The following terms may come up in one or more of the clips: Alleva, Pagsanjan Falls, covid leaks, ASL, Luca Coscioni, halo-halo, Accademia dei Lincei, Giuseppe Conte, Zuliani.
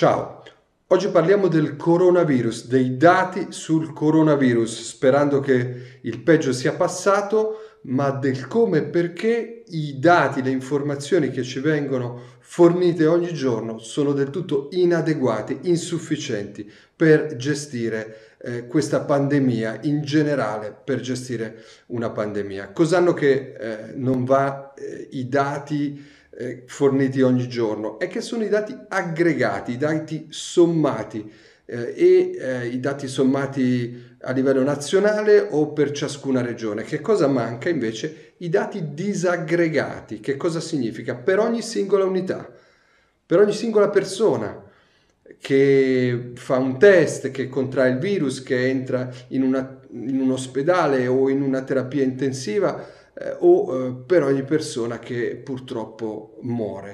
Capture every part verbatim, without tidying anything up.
Ciao, oggi parliamo del coronavirus, dei dati sul coronavirus, sperando che il peggio sia passato, ma del come e perché i dati, le informazioni che ci vengono fornite ogni giorno sono del tutto inadeguati, insufficienti per gestire eh, questa pandemia, in generale per gestire una pandemia. Cos'hanno che eh, non va eh, i dati forniti ogni giorno? È che sono i dati aggregati, i dati sommati eh, e eh, i dati sommati a livello nazionale o per ciascuna regione. Che cosa manca invece? I dati disaggregati. Che cosa significa? Per ogni singola unità, per ogni singola persona che fa un test, che contrae il virus, che entra in, una, in un ospedale o in una terapia intensiva, Eh, o eh, per ogni persona che purtroppo muore.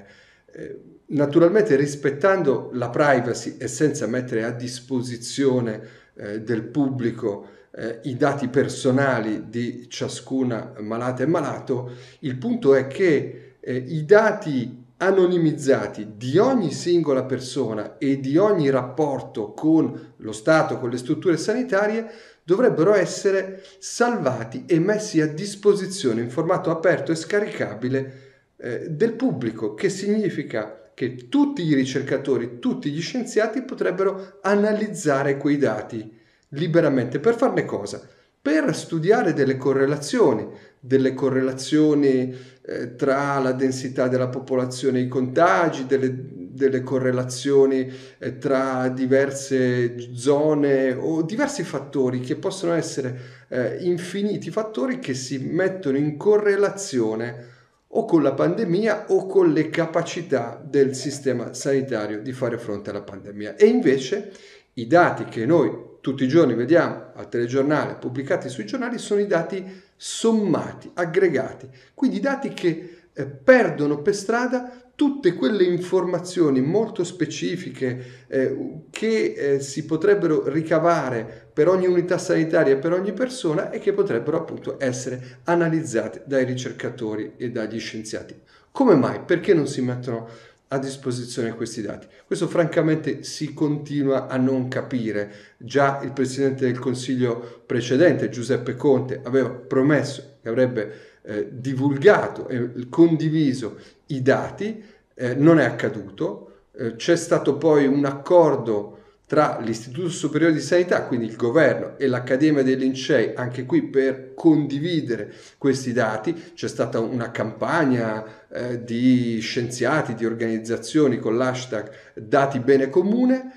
Eh, naturalmente rispettando la privacy e senza mettere a disposizione eh, del pubblico eh, i dati personali di ciascuna malata e malato, il punto è che eh, i dati anonimizzati di ogni singola persona e di ogni rapporto con lo Stato, con le strutture sanitarie, dovrebbero essere salvati e messi a disposizione in formato aperto e scaricabile eh, del pubblico, che significa che tutti i ricercatori, tutti gli scienziati potrebbero analizzare quei dati liberamente. Per farne cosa? Per studiare delle correlazioni, delle correlazioni eh, tra la densità della popolazione e i contagi, delle delle correlazioni eh, tra diverse zone o diversi fattori che possono essere eh, infiniti fattori che si mettono in correlazione o con la pandemia o con le capacità del sistema sanitario di fare fronte alla pandemia. E invece i dati che noi tutti i giorni vediamo al telegiornale, pubblicati sui giornali, sono i dati sommati, aggregati, quindi dati che eh, perdono per strada tutte quelle informazioni molto specifiche eh, che eh, si potrebbero ricavare per ogni unità sanitaria e per ogni persona e che potrebbero appunto essere analizzate dai ricercatori e dagli scienziati. Come mai? Perché non si mettono a disposizione questi dati? Questo francamente si continua a non capire. Già il Presidente del Consiglio precedente, Giuseppe Conte, aveva promesso che avrebbe eh, divulgato e condiviso i dati, eh, non è accaduto. Eh, c'è stato poi un accordo tra l'Istituto Superiore di Sanità, quindi il governo, e l'Accademia dei Lincei, anche qui per condividere questi dati. C'è stata una campagna eh, di scienziati, di organizzazioni con l'hashtag Dati Bene Comune.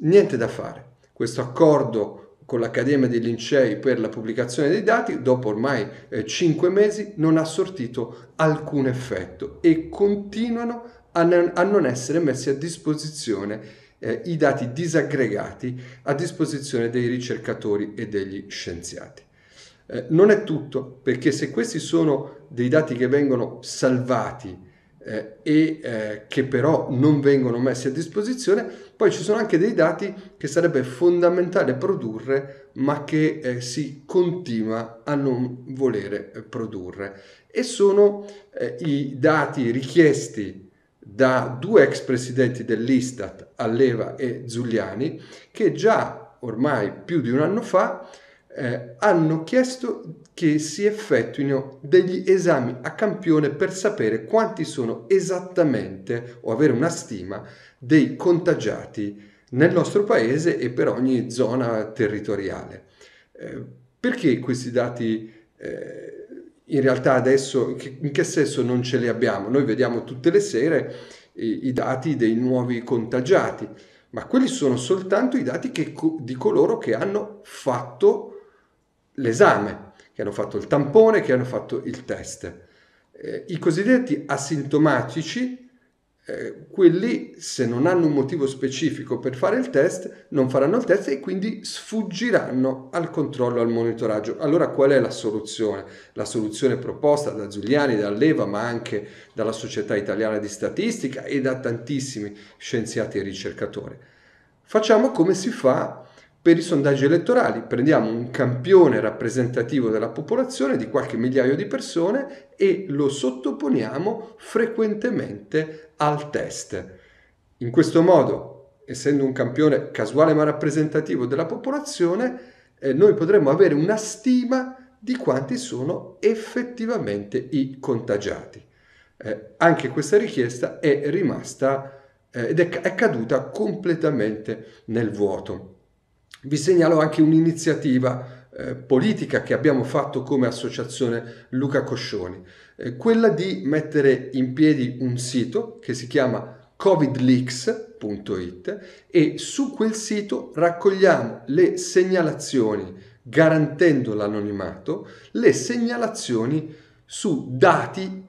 Niente da fare. Questo accordo con l'Accademia dei Lincei per la pubblicazione dei dati, dopo ormai eh, cinque mesi, non ha sortito alcun effetto e continuano a, ne- a non essere messi a disposizione eh, i dati disaggregati a disposizione dei ricercatori e degli scienziati. Eh, non è tutto, perché se questi sono dei dati che vengono salvati Eh, e eh, che però non vengono messi a disposizione, poi ci sono anche dei dati che sarebbe fondamentale produrre ma che eh, si continua a non volere eh, produrre, e sono eh, i dati richiesti da due ex presidenti dell'Istat, Alleva e Zuliani, che già ormai più di un anno fa Eh, hanno chiesto che si effettuino degli esami a campione per sapere quanti sono esattamente, o avere una stima, dei contagiati nel nostro paese e per ogni zona territoriale. Eh, perché questi dati eh, in realtà adesso, in che senso non ce li abbiamo? Noi vediamo tutte le sere i, i dati dei nuovi contagiati, ma quelli sono soltanto i dati che, di coloro che hanno fatto l'esame, che hanno fatto il tampone, che hanno fatto il test. Eh, i cosiddetti asintomatici, eh, quelli se non hanno un motivo specifico per fare il test, non faranno il test e quindi sfuggiranno al controllo, al monitoraggio. Allora qual è la soluzione? La soluzione proposta da Zuliani, da Alleva, ma anche dalla Società Italiana di Statistica e da tantissimi scienziati e ricercatori. Facciamo come si fa per i sondaggi elettorali: prendiamo un campione rappresentativo della popolazione di qualche migliaio di persone e lo sottoponiamo frequentemente al test. In questo modo essendo un campione casuale ma rappresentativo della popolazione, eh, noi potremmo avere una stima di quanti sono effettivamente i contagiati. Eh, anche questa richiesta è rimasta eh, ed è, è caduta completamente nel vuoto. Vi segnalo anche un'iniziativa eh, politica che abbiamo fatto come associazione Luca Coscioni, eh, quella di mettere in piedi un sito che si chiama covid leaks punto it, e su quel sito raccogliamo le segnalazioni, garantendo l'anonimato, le segnalazioni su dati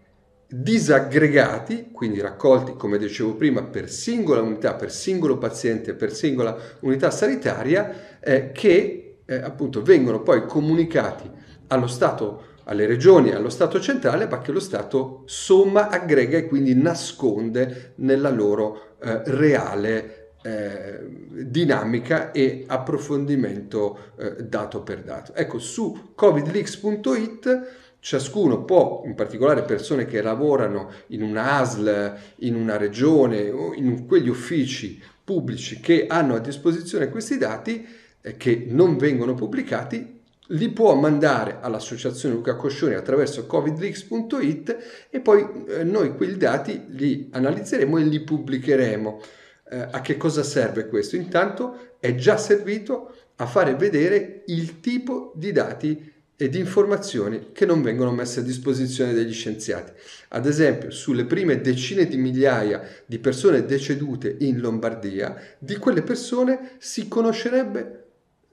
disaggregati, quindi raccolti, come dicevo prima, per singola unità, per singolo paziente, per singola unità sanitaria, eh, che eh, appunto vengono poi comunicati allo Stato, alle regioni, allo Stato centrale, ma che lo Stato somma, aggrega e quindi nasconde nella loro eh, reale eh, dinamica e approfondimento eh, dato per dato. Ecco, su covid leaks punto it ciascuno può, in particolare persone che lavorano in una A S L, in una regione o in quegli uffici pubblici che hanno a disposizione questi dati eh, che non vengono pubblicati, li può mandare all'associazione Luca Coscioni attraverso covid leaks punto it, e poi eh, noi quei dati li analizzeremo e li pubblicheremo. Eh, a che cosa serve questo? Intanto è già servito a fare vedere il tipo di dati e di informazioni che non vengono messe a disposizione degli scienziati. Ad esempio, sulle prime decine di migliaia di persone decedute in Lombardia, di quelle persone si conoscerebbe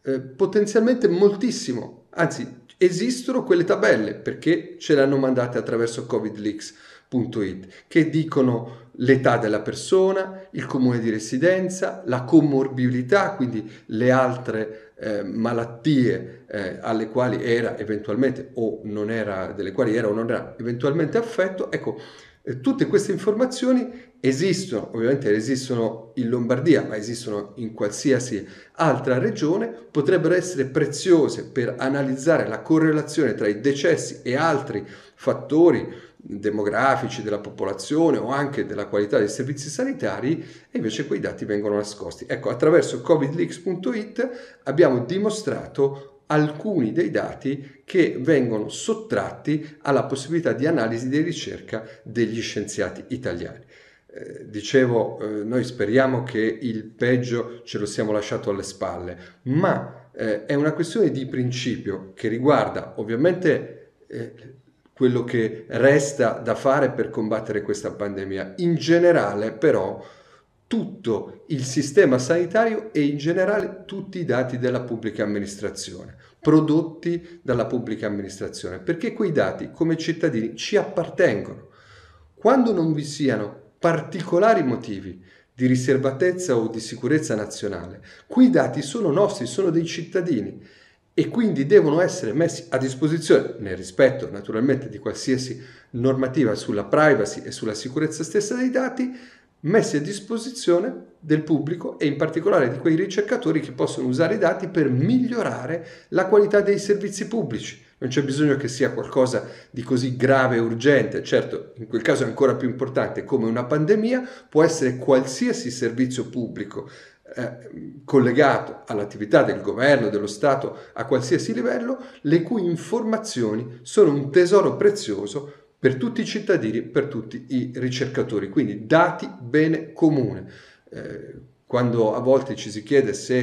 Eh, potenzialmente moltissimo, anzi esistono quelle tabelle perché ce le hanno mandate attraverso covid leaks punto it, che dicono l'età della persona, il comune di residenza, la comorbilità, quindi le altre eh, malattie eh, alle quali era eventualmente o non era, delle quali era o non era eventualmente affetto. Ecco, eh, tutte queste informazioni esistono, ovviamente esistono in Lombardia, ma esistono in qualsiasi altra regione, potrebbero essere preziose per analizzare la correlazione tra i decessi e altri fattori demografici della popolazione o anche della qualità dei servizi sanitari, e invece quei dati vengono nascosti. Ecco, attraverso covid leaks punto it abbiamo dimostrato alcuni dei dati che vengono sottratti alla possibilità di analisi e di ricerca degli scienziati italiani. Eh, dicevo, eh, noi speriamo che il peggio ce lo siamo lasciato alle spalle, ma eh, è una questione di principio che riguarda ovviamente eh, quello che resta da fare per combattere questa pandemia. In generale, però, tutto il sistema sanitario e in generale tutti i dati della pubblica amministrazione, prodotti dalla pubblica amministrazione, perché quei dati come cittadini ci appartengono. Quando non vi siano particolari motivi di riservatezza o di sicurezza nazionale, quei dati sono nostri, sono dei cittadini, e quindi devono essere messi a disposizione, nel rispetto naturalmente di qualsiasi normativa sulla privacy e sulla sicurezza stessa dei dati, messi a disposizione del pubblico e in particolare di quei ricercatori che possono usare i dati per migliorare la qualità dei servizi pubblici. Non c'è bisogno che sia qualcosa di così grave e urgente, certo in quel caso è ancora più importante, come una pandemia, può essere qualsiasi servizio pubblico eh, collegato all'attività del governo, dello Stato, a qualsiasi livello, le cui informazioni sono un tesoro prezioso per tutti i cittadini, per tutti i ricercatori, quindi dati bene comune. Eh, quando a volte ci si chiede se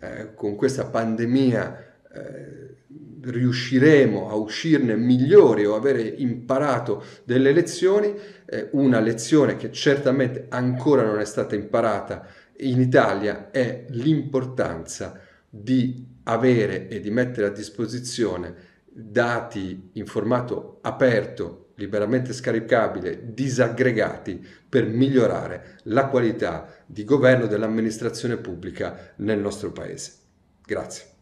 eh, con questa pandemia eh, riusciremo a uscirne migliori o avere imparato delle lezioni, eh, una lezione che certamente ancora non è stata imparata in Italia è l'importanza di avere e di mettere a disposizione dati in formato aperto, liberamente scaricabile, disaggregati, per migliorare la qualità di governo dell'amministrazione pubblica nel nostro Paese. Grazie.